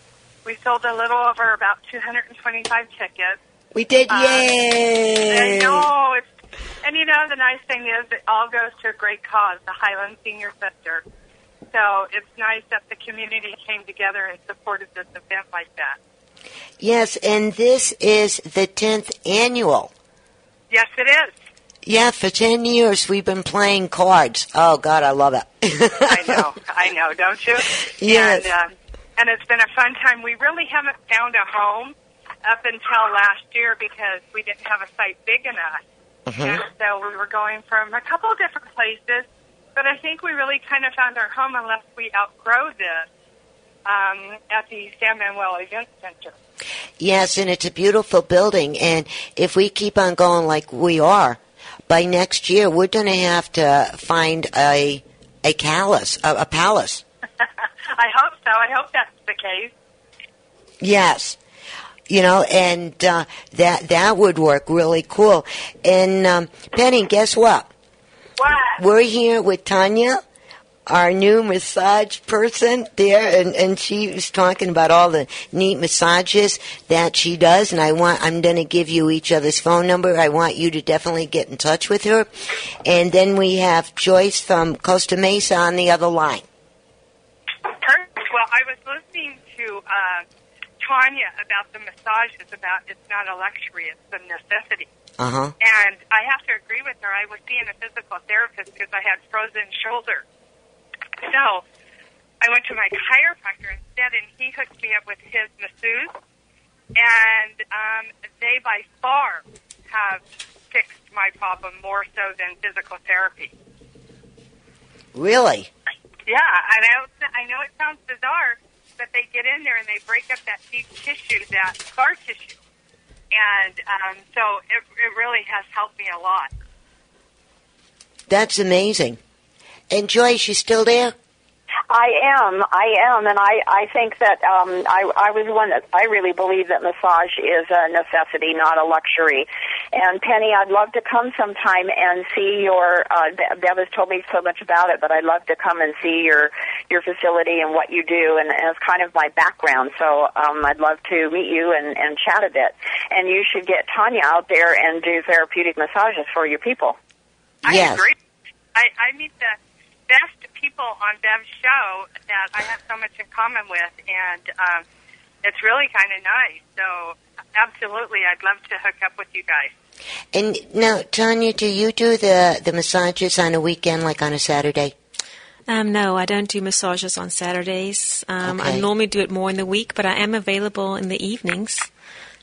We sold a little over about two hundred twenty-five tickets. We did, um, yay! I know. It's, and, you know, the nice thing is it all goes to a great cause, the Highland Senior Center. So it's nice that the community came together and supported this event like that. Yes, and this is the tenth annual. Yes, it is. Yeah, for ten years we've been playing cards. Oh, God, I love it. I know. I know, don't you? Yes. And, uh, and it's been a fun time. We really haven't found a home up until last year because we didn't have a site big enough. Mm-hmm. And so we were going from a couple of different places, But I think we really kind of found our home unless we outgrow this um, at the San Manuel Event Center. Yes, and it's a beautiful building. And if we keep on going like we are, by next year we're going to have to find a a palace. A, a palace. I hope so. I hope that's the case. Yes. You know, and uh, that that would work really cool. And, um, Penny, guess what? What? We're here with Tanya, our new massage person there, and, and she was talking about all the neat massages that she does, and I want, I'm going to give you each other's phone number. I want you to definitely get in touch with her. And then we have Joyce from Costa Mesa on the other line. Perfect. Well, I was listening to... Uh Tanya about the massages, about it's not a luxury, it's a necessity. Uh-huh. And I have to agree with her. I was seeing a physical therapist because I had frozen shoulder. So I went to my chiropractor instead, and he hooked me up with his masseuse. And um, they by far have fixed my problem more so than physical therapy. Really? Yeah. And I, I know it sounds bizarre, but they get in there and they break up that deep tissue, that scar tissue. And um, so it, it really has helped me a lot. That's amazing. And Joyce, you still there? I am. I am. And I, I think that um, I, I was one that I really believe that massage is a necessity, not a luxury. And, Penny, I'd love to come sometime and see your uh, – Bev has told me so much about it, but I'd love to come and see your your facility and what you do, and, and it's kind of my background. So um, I'd love to meet you and, and chat a bit. And you should get Tanya out there and do therapeutic massages for your people. Yes. I agree. I, I meet the best people on Bev's show that I have so much in common with, and um, it's really kind of nice. So absolutely, I'd love to hook up with you guys. And now, Tanya, do you do the, the massages on a weekend, like on a Saturday? Um, no, I don't do massages on Saturdays. Um, okay. I normally do it more in the week, but I am available in the evenings.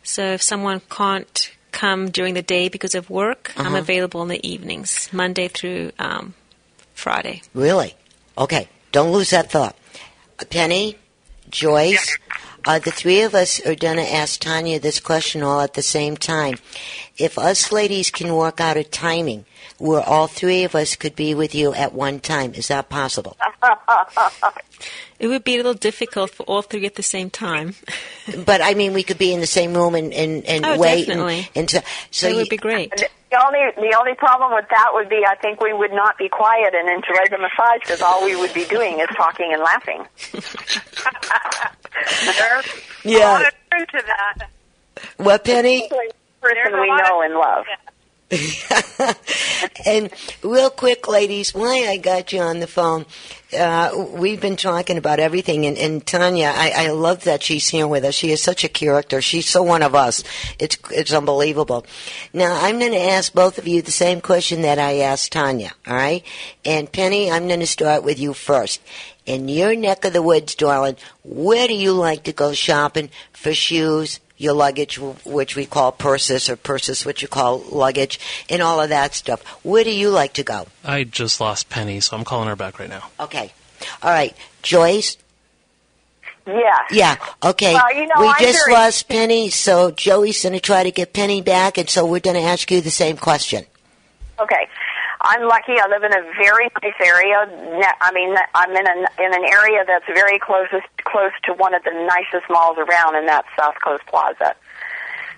So if someone can't come during the day because of work, uh-huh. I'm available in the evenings, Monday through um, Friday. Really? Okay. Don't lose that thought. Penny, Joyce... Yeah. Uh, the three of us are going to ask Tanya this question all at the same time. If us ladies can work out a timing where all three of us could be with you at one time, is that possible? It would be a little difficult for all three at the same time. But, I mean, we could be in the same room and, and, and oh, wait. Definitely. And, and so, so it would you, be great. The only, the only problem with that would be I think we would not be quiet and enjoy the massage because all we would be doing is talking and laughing. There's yeah. a lot of truth to that. What, Penny? There's person we know and love. And real quick, ladies, why I got you on the phone, uh, we've been talking about everything, and, and Tanya, I, I love that she's here with us. She is such a character. She's so one of us. It's, it's unbelievable. Now, I'm going to ask both of you the same question that I asked Tanya, all right? And, Penny, I'm going to start with you first. In your neck of the woods, darling, where do you like to go shopping for shoes, your luggage, which we call purses, or purses, which you call luggage, and all of that stuff? Where do you like to go? I just lost Penny, so I'm calling her back right now. Okay. All right. Joyce? Yeah. Yeah. Okay. Well, you know, we I'm just very- lost Penny, so Joey's going to try to get Penny back, and so we're going to ask you the same question. Okay. I'm lucky. I live in a very nice area. I mean, I'm in an in an area that's very closest close to one of the nicest malls around, and that's South Coast Plaza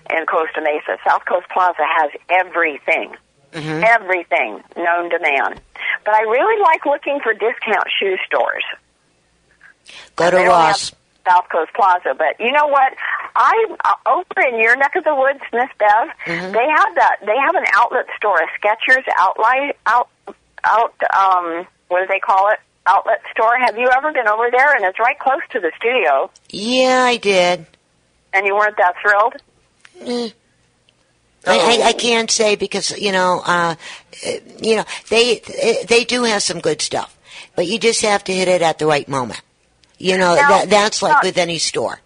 in Costa Mesa. South Coast Plaza has everything, mm-hmm. everything known to man. But I really like looking for discount shoe stores. Go to Ross. South Coast Plaza, but you know what? I uh, over in your neck of the woods, Miss Bev, mm-hmm. they have that. They have an outlet store, a Skechers outlet out out. Um, what do they call it? Outlet store. Have you ever been over there? And it's right close to the studio. Yeah, I did. And you weren't that thrilled? Mm. I, I, I can't say because you know, uh, you know, they they do have some good stuff, but you just have to hit it at the right moment. You know, now, that, that's like with any store.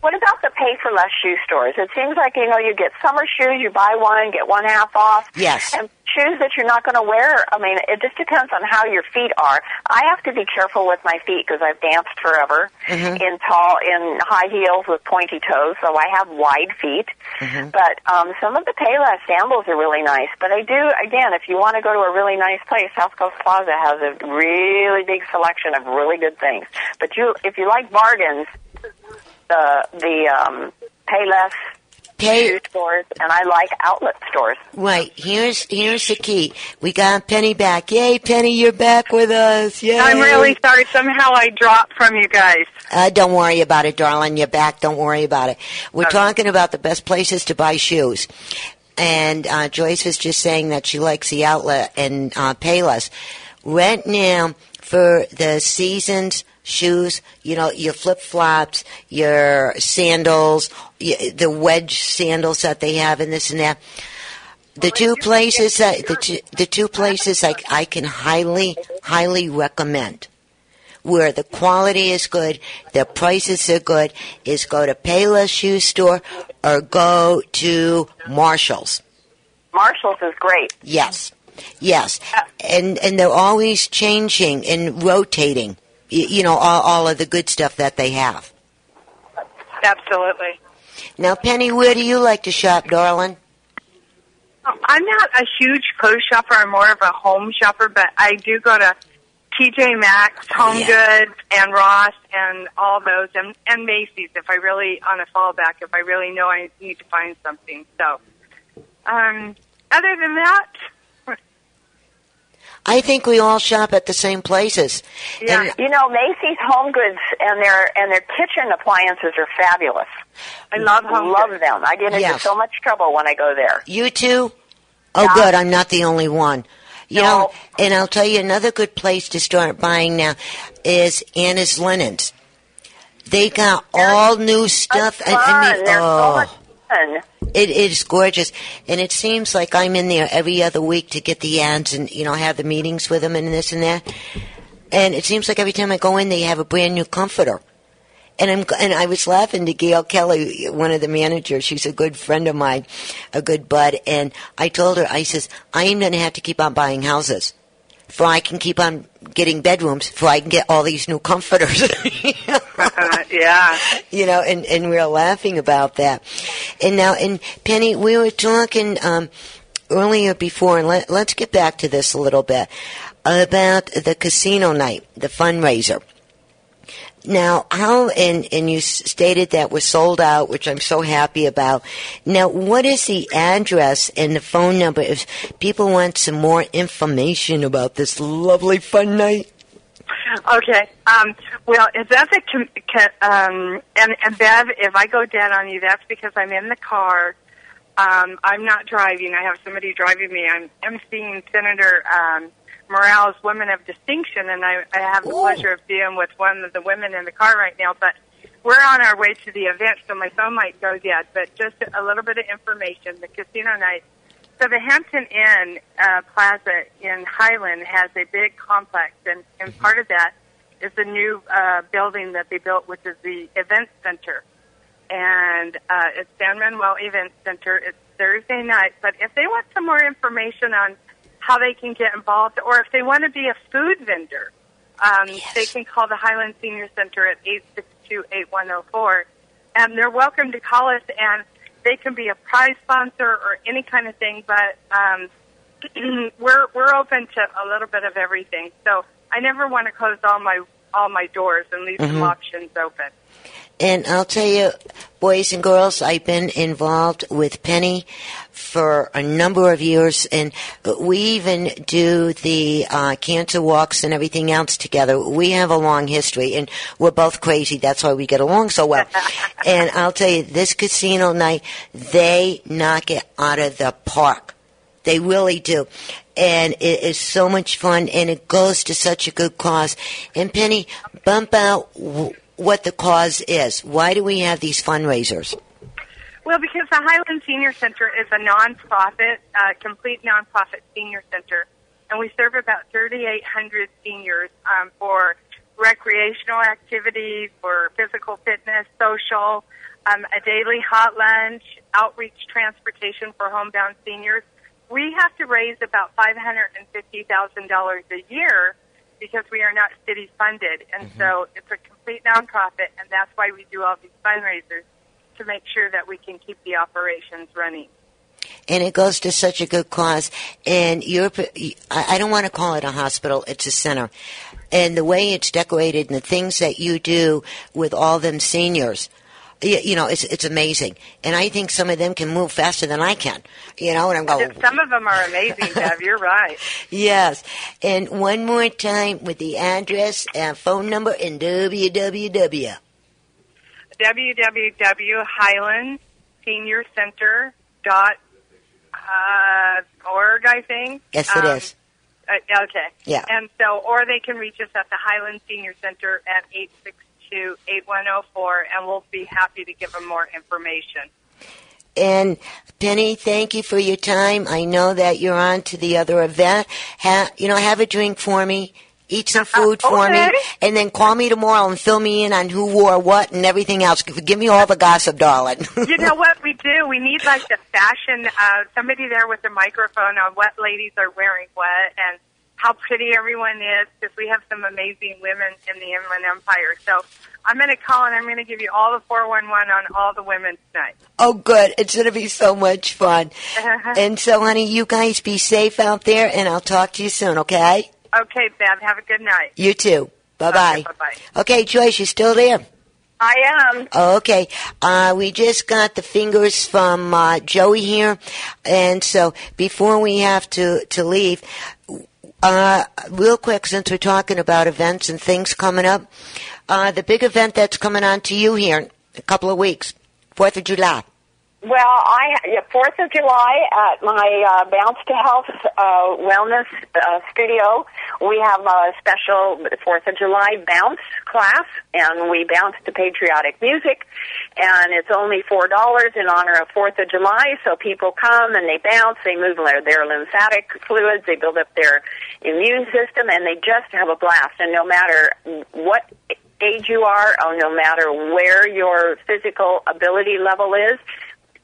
What about the pay for less shoe stores. It seems like, you know, you get summer shoes, you buy one, get one half off. Yes. And shoes that you're not going to wear. I mean, it just depends on how your feet are. I have to be careful with my feet because I've danced forever mm-hmm. in tall, in high heels with pointy toes, so I have wide feet. Mm-hmm. But um, some of the Payless sandals are really nice. But I do, again, if you want to go to a really nice place, South Coast Plaza has a really big selection of really good things. But you, if you like bargains, the the um, Payless. Pay- stores, and I like outlet stores. Right. Here's here's the key. We got Penny back. Yay, Penny, you're back with us. Yay. I'm really sorry. Somehow I dropped from you guys. Uh, don't worry about it, darling. You're back. Don't worry about it. We're okay. talking about the best places to buy shoes. And uh, Joyce was just saying that she likes the outlet and uh, Payless. Right now, for the season's shoes, you know, your flip-flops, your sandals, the wedge sandals that they have, and this and that. The two places that the two, the two places I, I can highly, highly recommend, where the quality is good, the prices are good, is go to Payless Shoe Store or go to Marshall's. Marshall's is great. Yes, yes, and and they're always changing and rotating. You know, all, all of the good stuff that they have. Absolutely. Now, Penny, where do you like to shop, darling? I'm not a huge clothes shopper. I'm more of a home shopper, but I do go to T J Maxx, Home yeah. Goods, and Ross, and all those, and, and Macy's if I really, on a fallback, if I really know I need to find something. So, um, other than that... I think we all shop at the same places. Yeah, and, you know, Macy's Home Goods and their and their kitchen appliances are fabulous. I love home love goods. them. I get into yes. so much trouble when I go there. You too? Oh, yeah. Good. I'm not the only one. You no. know, and I'll tell you another good place to start buying now is Anna's Linens. They got They're all new stuff. Fun. And, and they, oh. so much fun. It is gorgeous, and it seems like I'm in there every other week to get the ads and, you know, have the meetings with them and this and that. And it seems like every time I go in, they have a brand new comforter. And I'm and I was laughing to Gail Kelly, one of the managers. She's a good friend of mine, a good bud. And I told her, I says, I am going to have to keep on buying houses, for I can keep on getting bedrooms, for I can get all these new comforters. Yeah. You know, and, and we were laughing about that. And now, and Penny, we were talking um, earlier before, and let, let's get back to this a little bit, about the casino night, the fundraiser. Now, how, and, and you stated that we're sold out, which I'm so happy about. Now, what is the address and the phone number if people want some more information about this lovely fun night? Okay. Um, well, if that's a, um, and, and Bev, if I go dead on you, that's because I'm in the car. Um, I'm not driving. I have somebody driving me. I'm emceeing Senator, um, Morales Women of Distinction, and I, I have the Ooh. pleasure of being with one of the women in the car right now, but we're on our way to the event, so my phone might go dead, but just a little bit of information. The casino night. So the Hampton Inn uh, Plaza in Highland has a big complex, and, and part of that is the new uh, building that they built, which is the Event Center. And uh, it's San Manuel Event Center. It's Thursday night, but if they want some more information on how they can get involved, or if they want to be a food vendor, um, yes. they can call the Highland Senior Center at eight six two, eight one zero four, and they're welcome to call us, and they can be a prize sponsor or any kind of thing, but um, we're we're open to a little bit of everything. So I never want to close all my all my doors and leave mm-hmm. some options open. And I'll tell you, boys and girls, I've been involved with Penny for a number of years, and we even do the uh, cancer walks and everything else together. We have a long history, and we're both crazy. That's why we get along so well. And I'll tell you, this casino night, they knock it out of the park. They really do. And it is so much fun, and it goes to such a good cause. And, Penny, bump out... W- what the cause is. Why do we have these fundraisers? Well, because the Highland Senior Center is a nonprofit, uh, complete nonprofit senior center, and we serve about thirty-eight hundred seniors um, for recreational activities for physical fitness, social, um, a daily hot lunch, outreach transportation for homebound seniors. We have to raise about five hundred fifty thousand dollars a year because we are not city funded. And mm-hmm. so it's a complete nonprofit, and that's why we do all these fundraisers to make sure that we can keep the operations running. And it goes to such a good cause. And you're, I don't want to call it a hospital, it's a center. And the way it's decorated and the things that you do with all them seniors, you know, it's it's amazing. And I think some of them can move faster than I can, you know, and I'm going... Some of them are amazing, Deb, you're right. Yes. And one more time with the address, and phone number, and www. www dot highland senior center dot org uh, I think. Yes, it um, is. Uh, okay. Yeah. And so, or they can reach us at the Highland Senior Center at eight six two, eight one zero four, and we'll be happy to give them more information. And Penny, thank you for your time. I know that you're on to the other event. Ha- you know, have a drink for me. Eat some food uh, okay. for me, and then call me tomorrow and fill me in on who wore what and everything else. Give me all the gossip, darling. You know what we do? We need, like, the fashion, uh, somebody there with a microphone on what ladies are wearing what and how pretty everyone is, because we have some amazing women in the Inland Empire. So I'm going to call, and I'm going to give you all the four one one on all the women tonight. Oh, good. It's going to be so much fun. Uh-huh. And so, honey, you guys be safe out there, and I'll talk to you soon, okay? Okay, Bev. Have a good night. You too. Bye-bye. Okay, bye-bye. Okay, Joyce, you still there? I am. Okay. Uh, we just got the fingers from uh, Joey here. And so before we have to, to leave, uh, real quick, since we're talking about events and things coming up, uh, the big event that's coming on to you here in a couple of weeks, fourth of July. Well, I yeah, fourth of July at my uh, Bounce to Health uh, Wellness uh, Studio, we have a special fourth of July bounce class, and we bounce to patriotic music, and it's only four dollars in honor of fourth of July, so people come and they bounce, they move their, their lymphatic fluids, they build up their immune system, and they just have a blast, and no matter what age you are, or no matter where your physical ability level is,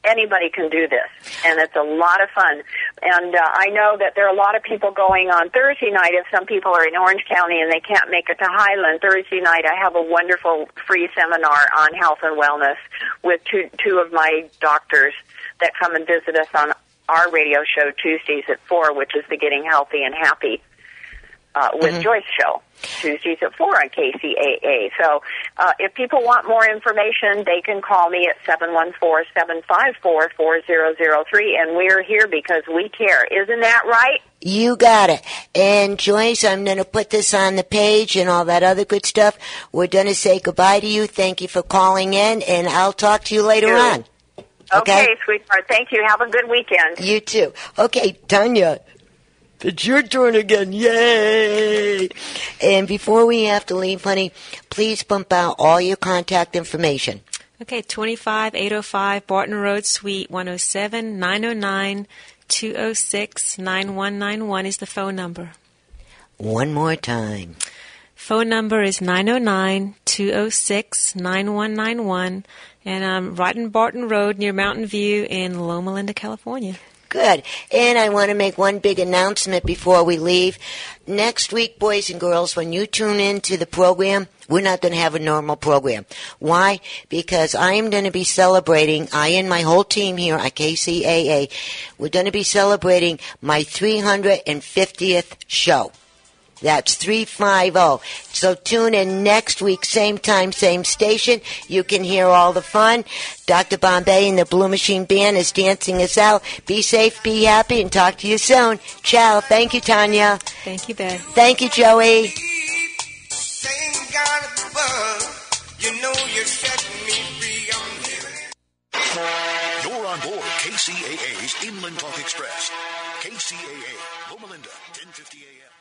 anybody can do this, and it's a lot of fun. And uh, I know that there are a lot of people going on Thursday night. If some people are in Orange County and they can't make it to Highland, Thursday night I have a wonderful free seminar on health and wellness with two, two of my doctors that come and visit us on our radio show Tuesdays at four, which is the Getting Healthy and Happy Uh, with mm-hmm. Joyce show, Tuesdays at four on K C A A. So uh, if people want more information, they can call me at seven one four, seven five four, four zero zero three, and we're here because we care. Isn't that right? You got it. And Joyce, I'm going to put this on the page and all that other good stuff. We're going to say goodbye to you. Thank you for calling in, and I'll talk to you later sure. on. Okay? Okay, sweetheart. Thank you. Have a good weekend. You too. Okay, Tanya. It's your turn again. Yay! And before we have to leave, honey, please bump out all your contact information. Okay, twenty-five eight oh five Barton Road, Suite one oh seven, nine oh nine, two oh six, nine one nine one is the phone number. One more time. Phone number is nine oh nine, two oh six, nine one nine one, and I'm right in Barton Road near Mountain View in Loma Linda, California. Good. And I want to make one big announcement before we leave. Next week, boys and girls, when you tune in to the program, we're not going to have a normal program. Why? Because I am going to be celebrating, I and my whole team here at K C A A, we're going to be celebrating my three hundred fiftieth show. That's three fifty. So tune in next week, same time, same station. You can hear all the fun. Doctor Bombay and the Blue Machine Band is dancing us out. Be safe, be happy, and talk to you soon. Ciao. Thank you, Tanya. Thank you, Beth. Thank you, Joey. You're on board K C A A's Inland Talk Express. K C A A, Loma Linda, ten fifty a.m.